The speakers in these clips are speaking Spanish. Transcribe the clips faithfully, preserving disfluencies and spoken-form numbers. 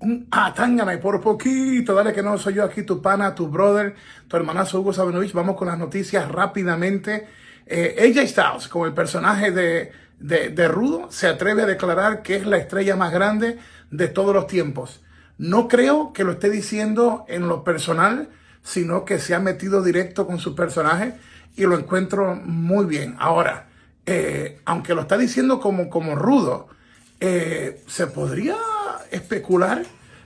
Un atángame por poquito. Dale que no soy yo aquí, tu pana, tu brother, tu hermanazo Hugo Savinovich. Vamos con las noticias rápidamente. Eh, A J Styles, como el personaje de, de, de Rudo, se atreve a declarar que es la estrella más grande de todos los tiempos. No creo que lo esté diciendo en lo personal, sino que se ha metido directo con su personaje y lo encuentro muy bien. Ahora, eh, aunque lo está diciendo como, como Rudo, eh, se podría especular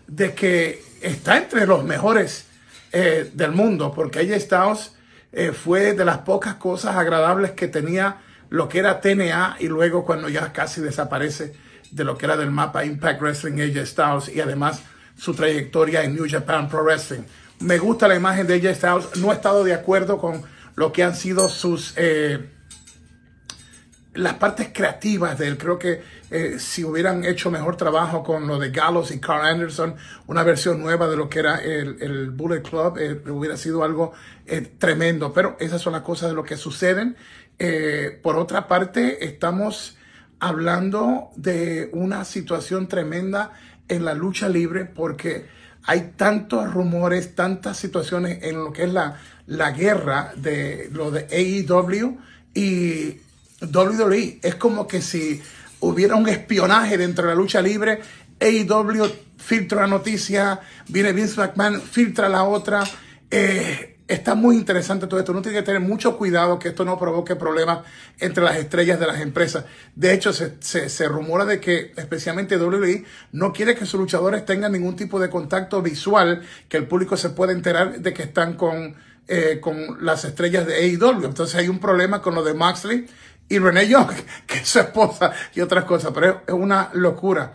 de que está entre los mejores eh, del mundo, porque A J Styles eh, fue de las pocas cosas agradables que tenía lo que era T N A, y luego cuando ya casi desaparece de lo que era del mapa Impact Wrestling, A J Styles, y además su trayectoria en New Japan Pro Wrestling. Me gusta la imagen de A J Styles. No he estado de acuerdo con lo que han sido sus eh, las partes creativas de él. Creo que eh, si hubieran hecho mejor trabajo con lo de Gallows y Carl Anderson, una versión nueva de lo que era el, el Bullet Club, eh, hubiera sido algo eh, tremendo. Pero esas son las cosas de lo que suceden. Eh, por otra parte, estamos hablando de una situación tremenda en la lucha libre, porque hay tantos rumores, tantas situaciones en lo que es la, la guerra de lo de A E W y W W E. Es como que si hubiera un espionaje dentro de la lucha libre. A E W filtra una noticia, viene Vince McMahon, filtra la otra. Eh, está muy interesante todo esto. Uno tiene que tener mucho cuidado que esto no provoque problemas entre las estrellas de las empresas. De hecho, se, se, se rumora de que especialmente W W E no quiere que sus luchadores tengan ningún tipo de contacto visual, que el público se pueda enterar de que están con, eh, con las estrellas de A E W. Entonces hay un problema con lo de Max Lee y René Young, que es su esposa, y otras cosas, pero es una locura.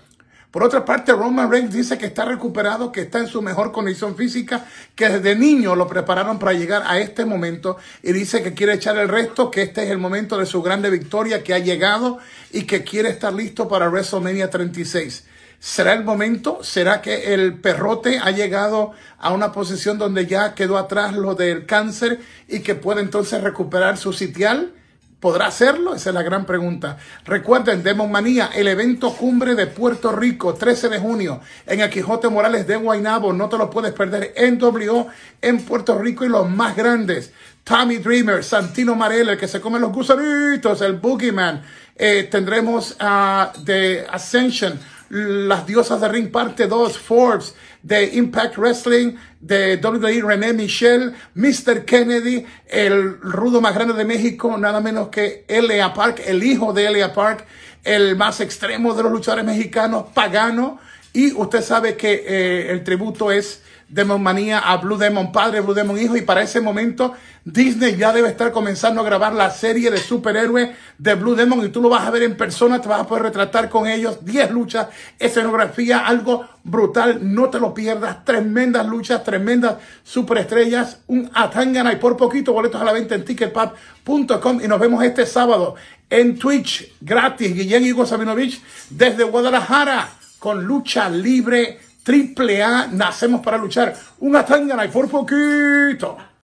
Por otra parte, Roman Reigns dice que está recuperado, que está en su mejor condición física, que desde niño lo prepararon para llegar a este momento, y dice que quiere echar el resto, que este es el momento de su grande victoria, que ha llegado y que quiere estar listo para WrestleMania treinta y seis. ¿Será el momento? ¿Será que el perrote ha llegado a una posición donde ya quedó atrás lo del cáncer y que puede entonces recuperar su sitial? ¿Podrá hacerlo? Esa es la gran pregunta. Recuerden, Demon Manía, el evento cumbre de Puerto Rico, trece de junio, en el Quijote Morales de Guaynabo. No te lo puedes perder en W en Puerto Rico, y los más grandes: Tommy Dreamer, Santino Marella, el que se come los gusanitos, el Boogeyman. Eh, tendremos a uh, The Ascension, las diosas de Ring parte dos, Forbes, de Impact Wrestling, de W W E, René Michel, mister Kennedy, el rudo más grande de México, nada menos que L A. Park, el hijo de L A. Park, el más extremo de los luchadores mexicanos, Pagano. Y usted sabe que eh, el tributo es Demon Manía a Blue Demon Padre, Blue Demon Hijo, y para ese momento Disney ya debe estar comenzando a grabar la serie de superhéroes de Blue Demon, y tú lo vas a ver en persona, te vas a poder retratar con ellos. Diez luchas, escenografía, algo brutal, no te lo pierdas. Tremendas luchas, tremendas superestrellas. Un atángana y por poquito. Boletos a la venta en Ticketpad punto com, y nos vemos este sábado en Twitch gratis. Guillén Hugo Savinovich desde Guadalajara con lucha libre triple A. Nacemos para luchar. Una tangana y por poquito.